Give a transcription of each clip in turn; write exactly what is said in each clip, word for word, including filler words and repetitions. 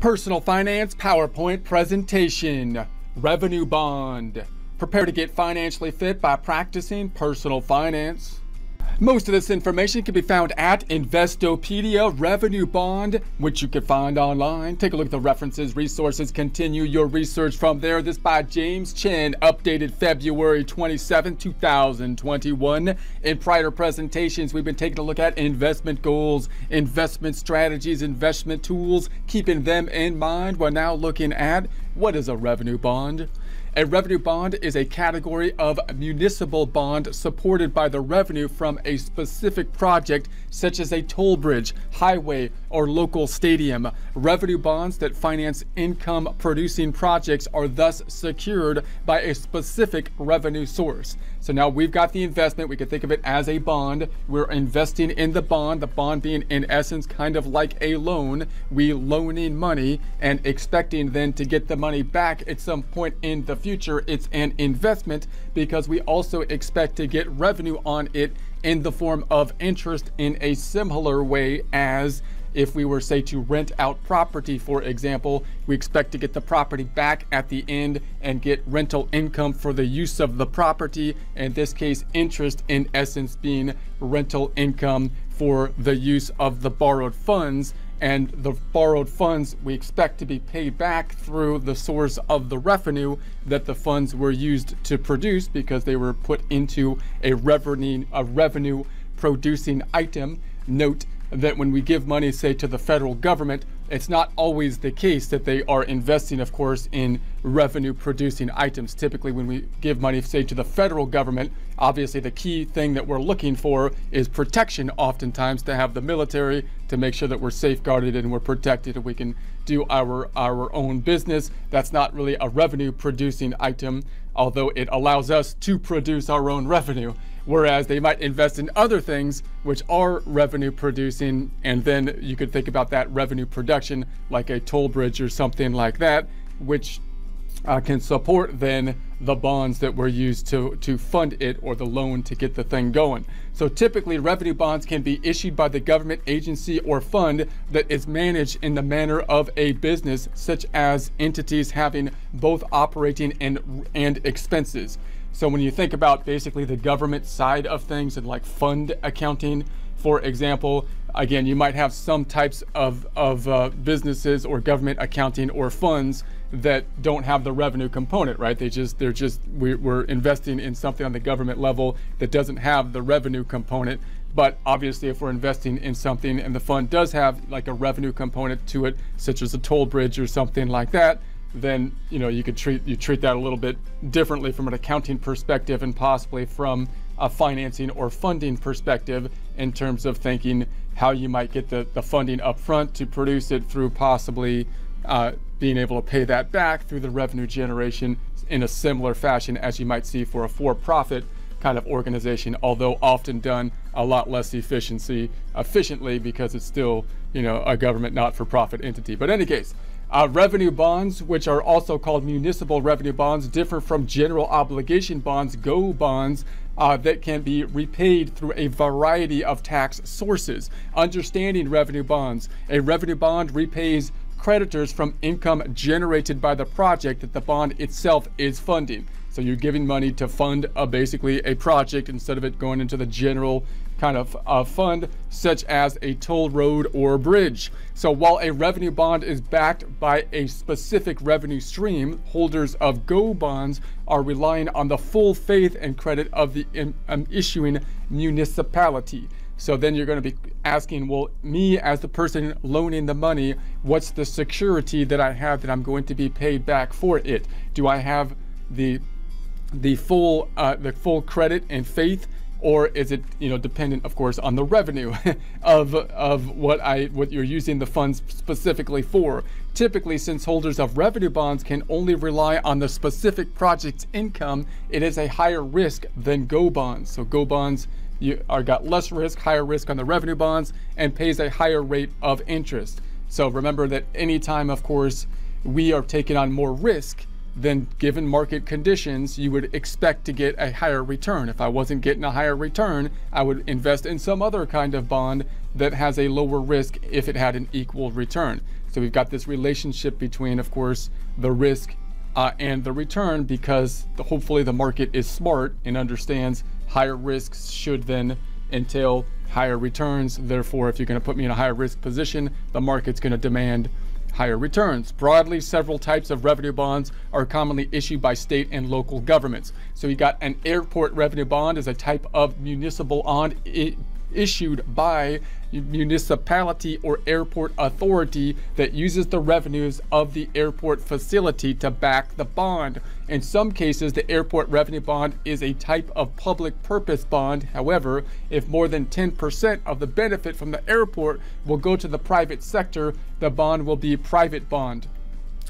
Personal Finance PowerPoint Presentation. Revenue Bond. Prepare to get financially fit by practicing personal finance. Most of this information can be found at Investopedia Revenue Bond, which you can find online. Take a look at the references, resources, continue your research from there. This by James Chen, updated February twenty-seventh, two thousand twenty-one. In prior presentations, we've been taking a look at investment goals, investment strategies, investment tools, keeping them in mind. We're now looking at what is a revenue bond. A revenue bond is a category of municipal bond supported by the revenue from a specific project, such as a toll bridge, highway, or local stadium. Revenue bonds that finance income-producing projects are thus secured by a specific revenue source. So now we've got the investment. We can think of it as a bond. We're investing in the bond, the bond being in essence kind of like a loan. We loaning money and expecting then to get the money back at some point in the future. It's an investment because we also expect to get revenue on it in the form of interest in a similar way as if we were, say, to rent out property, for example. We expect to get the property back at the end and get rental income for the use of the property. In this case, interest in essence being rental income for the use of the borrowed funds. And the borrowed funds we expect to be paid back through the source of the revenue that the funds were used to produce, because they were put into a revenue, a revenue producing item. Note that when we give money, say, to the federal government, it's not always the case that they are investing, of course, in revenue producing items. Typically, when we give money, say, to the federal government, obviously the key thing that we're looking for is protection, oftentimes to have the military to make sure that we're safeguarded and we're protected and we can do our, our own business. That's not really a revenue producing item, although it allows us to produce our own revenue. Whereas they might invest in other things which are revenue producing, and then you could think about that revenue production like a toll bridge or something like that, which uh, can support then the bonds that were used to, to fund it, or the loan to get the thing going. So typically revenue bonds can be issued by the government agency or fund that is managed in the manner of a business, such as entities having both operating and, and expenses. So when you think about basically the government side of things and like fund accounting, for example, again, you might have some types of, of uh, businesses or government accounting or funds that don't have the revenue component, right? They just, they're just, we, we're investing in something on the government level that doesn't have the revenue component. But obviously, if we're investing in something and the fund does have like a revenue component to it, such as a toll bridge or something like that, then you know you could treat you treat that a little bit differently from an accounting perspective, and possibly from a financing or funding perspective, in terms of thinking how you might get the, the funding up front to produce it through possibly uh, being able to pay that back through the revenue generation in a similar fashion as you might see for a for-profit kind of organization, although often done a lot less efficiency efficiently because it's still you know a government not-for-profit entity. But in any case, Uh, revenue bonds, which are also called municipal revenue bonds, differ from general obligation bonds, GO bonds, uh, that can be repaid through a variety of tax sources. Understanding revenue bonds. A revenue bond repays creditors from income generated by the project that the bond itself is funding. So you're giving money to fund uh, basically a project instead of it going into the general kind of uh, fund, such as a toll road or bridge. So while a revenue bond is backed by a specific revenue stream, holders of GO bonds are relying on the full faith and credit of the in, um, issuing municipality. So then you're going to be asking, well, me as the person loaning the money, what's the security that I have that I'm going to be paid back for it? Do I have the the full uh, the full credit and faith? Or is it, you know, dependent, of course, on the revenue of of what I what you're using the funds specifically for? Typically, since holders of revenue bonds can only rely on the specific project's income, it is a higher risk than GO bonds. So GO bonds you are got less risk, higher risk on the revenue bonds, and pays a higher rate of interest. So remember that anytime, of course, we are taking on more risk then given market conditions, you would expect to get a higher return. If I wasn't getting a higher return, I would invest in some other kind of bond that has a lower risk if it had an equal return. So we've got this relationship between, of course, the risk uh, and the return, because the, hopefully the market is smart and understands higher risks should then entail higher returns. Therefore, if you're going to put me in a higher risk position, the market's going to demand higher returns. Broadly, several types of revenue bonds are commonly issued by state and local governments. So you got an airport revenue bond is a type of municipal bond issued by municipality or airport authority that uses the revenues of the airport facility to back the bond. In some cases, the airport revenue bond is a type of public purpose bond. However, if more than ten percent of the benefit from the airport will go to the private sector, the bond will be private bond.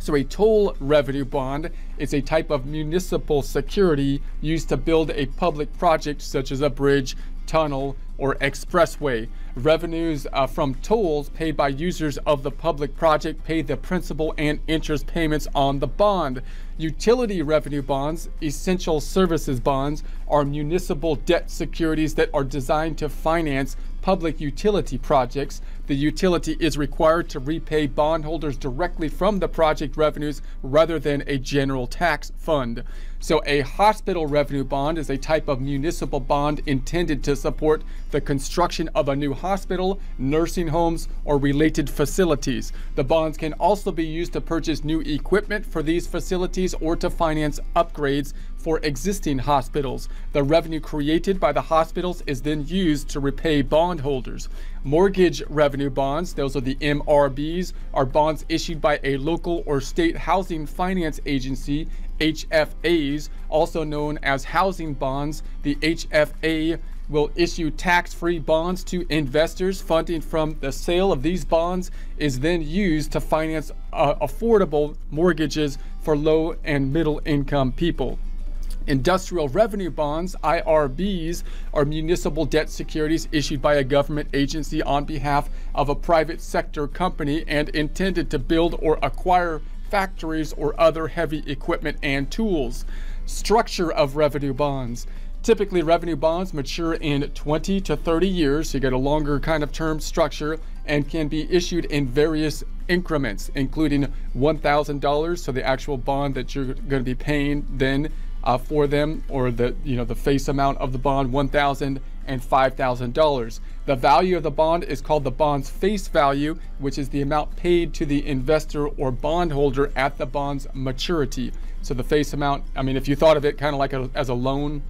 So a toll revenue bond is a type of municipal security used to build a public project such as a bridge, tunnel, or expressway. Revenues uh, from tolls paid by users of the public project pay the principal and interest payments on the bond. Utility revenue bonds, essential services bonds, are municipal debt securities that are designed to finance public utility projects. The utility is required to repay bondholders directly from the project revenues rather than a general tax fund. So a hospital revenue bond is a type of municipal bond intended to support the construction of a new hospital, nursing homes, or related facilities. The bonds can also be used to purchase new equipment for these facilities or to finance upgrades for existing hospitals. The revenue created by the hospitals is then used to repay bondholders. Mortgage revenue bonds, those are the M R Bs, are bonds issued by a local or state housing finance agency. H F As, also known as housing bonds, the H F A will issue tax-free bonds to investors. Funding from the sale of these bonds is then used to finance uh, affordable mortgages for low and middle income people. Industrial revenue bonds, I R Bs, are municipal debt securities issued by a government agency on behalf of a private sector company and intended to build or acquire factories or other heavy equipment and tools. Structure of revenue bonds. Typically, revenue bonds mature in twenty to thirty years, so you get a longer kind of term structure, and can be issued in various increments, including one thousand dollars, so the actual bond that you're going to be paying then Uh, for them, or the you know the face amount of the bond, one thousand dollars and five thousand dollars. The value of the bond is called the bond's face value, which is the amount paid to the investor or bondholder at the bond's maturity. So the face amount, I mean, if you thought of it kind of like a, as a loan,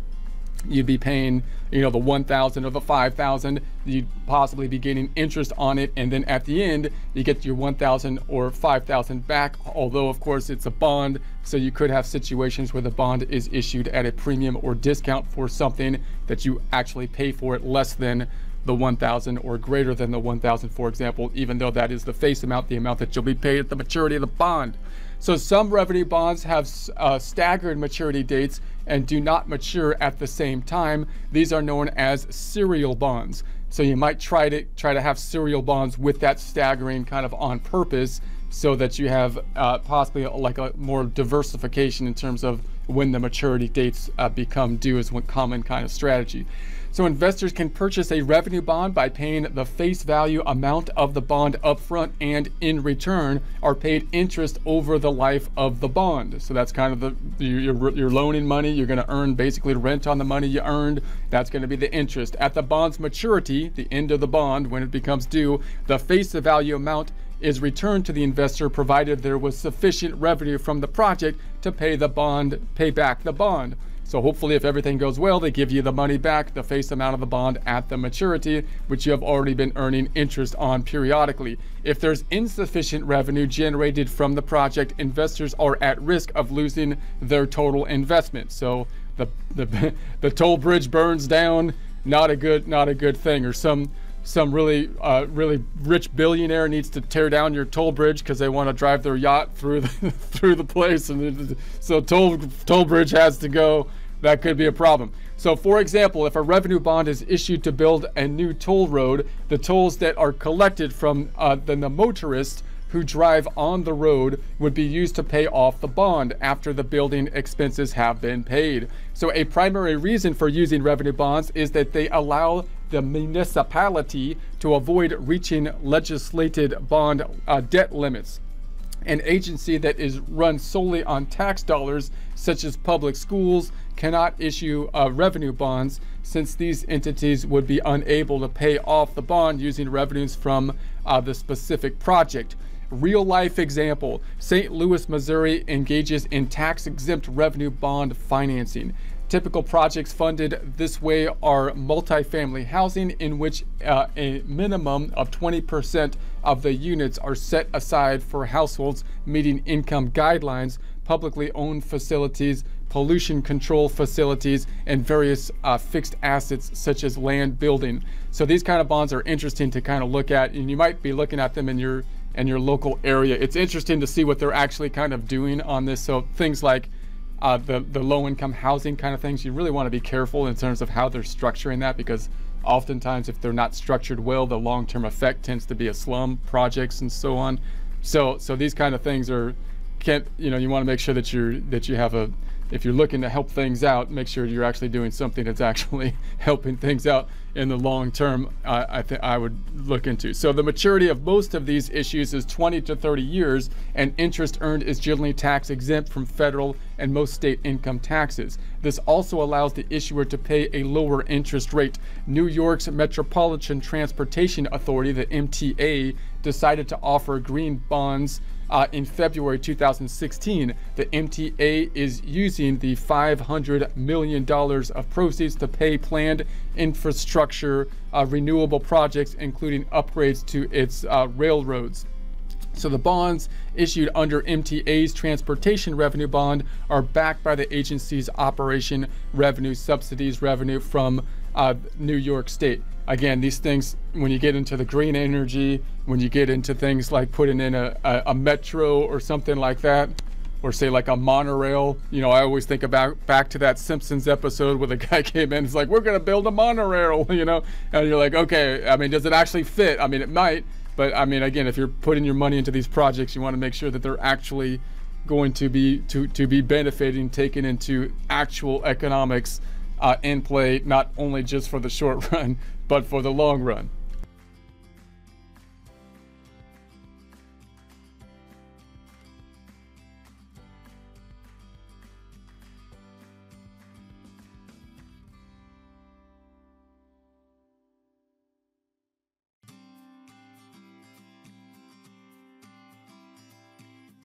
you'd be paying you know the one thousand dollars or the five thousand dollars. You'd possibly be getting interest on it, and then at the end you get your one thousand dollars or five thousand dollars back, although of course it's a bond, so you could have situations where the bond is issued at a premium or discount for something that you actually pay for it less than the one thousand dollars or greater than the one thousand dollars, for example, even though that is the face amount, the amount that you'll be paid at the maturity of the bond. So some revenue bonds have uh, staggered maturity dates and do not mature at the same time. These are known as serial bonds. So you might try to try to have serial bonds with that staggering kind of on purpose, so that you have uh, possibly like a more diversification in terms of when the maturity dates uh, become due, is one common kind of strategy. So investors can purchase a revenue bond by paying the face value amount of the bond upfront, and in return are paid interest over the life of the bond. So that's kind of the, you're, you're loaning money, you're gonna earn basically rent on the money you earned, that's gonna be the interest. At the bond's maturity, the end of the bond, when it becomes due, the face value amount is returned to the investor, provided there was sufficient revenue from the project to pay the bond, pay back the bond. So hopefully if everything goes well, they give you the money back, the face amount of the bond at the maturity, which you have already been earning interest on periodically. If there's insufficient revenue generated from the project, investors are at risk of losing their total investment. So the the, the toll bridge burns down, not a good not a good thing, or some some really uh, really rich billionaire needs to tear down your toll bridge because they want to drive their yacht through the, through the place, and so toll toll bridge has to go. That could be a problem. So for example, if a revenue bond is issued to build a new toll road, the tolls that are collected from uh, the, the motorists who drive on the road would be used to pay off the bond after the building expenses have been paid. So a primary reason for using revenue bonds is that they allow the municipality to avoid reaching legislated bond uh, debt limits. An agency that is run solely on tax dollars, such as public schools, cannot issue uh, revenue bonds, since these entities would be unable to pay off the bond using revenues from uh, the specific project. Real life example, Saint Louis, Missouri engages in tax-exempt revenue bond financing. Typical projects funded this way are multifamily housing, in which uh, a minimum of twenty percent of the units are set aside for households meeting income guidelines, publicly owned facilities, pollution control facilities, and various uh, fixed assets such as land, building. So these kind of bonds are interesting to kind of look at, and you might be looking at them in your in your local area. It's interesting to see what they're actually kind of doing on this. So things like Uh, the, the low-income housing kind of things, you really want to be careful in terms of how they're structuring that, because oftentimes if they're not structured well, the long-term effect tends to be a slum projects and so on. So so these kind of things are, can't, you know, you want to make sure that you're, that you have a, if you're looking to help things out, make sure you're actually doing something that's actually helping things out in the long term. uh, I think I would look into. So the maturity of most of these issues is twenty to thirty years, and interest earned is generally tax exempt from federal and most state income taxes. This also allows the issuer to pay a lower interest rate. New York's Metropolitan Transportation Authority, the M T A, decided to offer green bonds Uh, in February two thousand sixteen. The M T A is using the five hundred million dollars of proceeds to pay planned infrastructure uh, renewable projects, including upgrades to its uh, railroads. So the bonds issued under M T A's transportation revenue bond are backed by the agency's operation revenue subsidies revenue from uh, New York State. Again, these things, when you get into the green energy, when you get into things like putting in a, a, a metro or something like that, or say like a monorail, you know, I always think about back to that Simpsons episode where the guy came in and was like, we're going to build a monorail, you know, and you're like, okay, I mean, does it actually fit? I mean, it might, but I mean, again, if you're putting your money into these projects, you want to make sure that they're actually going to be, to, to be benefiting, taken into actual economics uh, in play, not only just for the short run, but for the long run.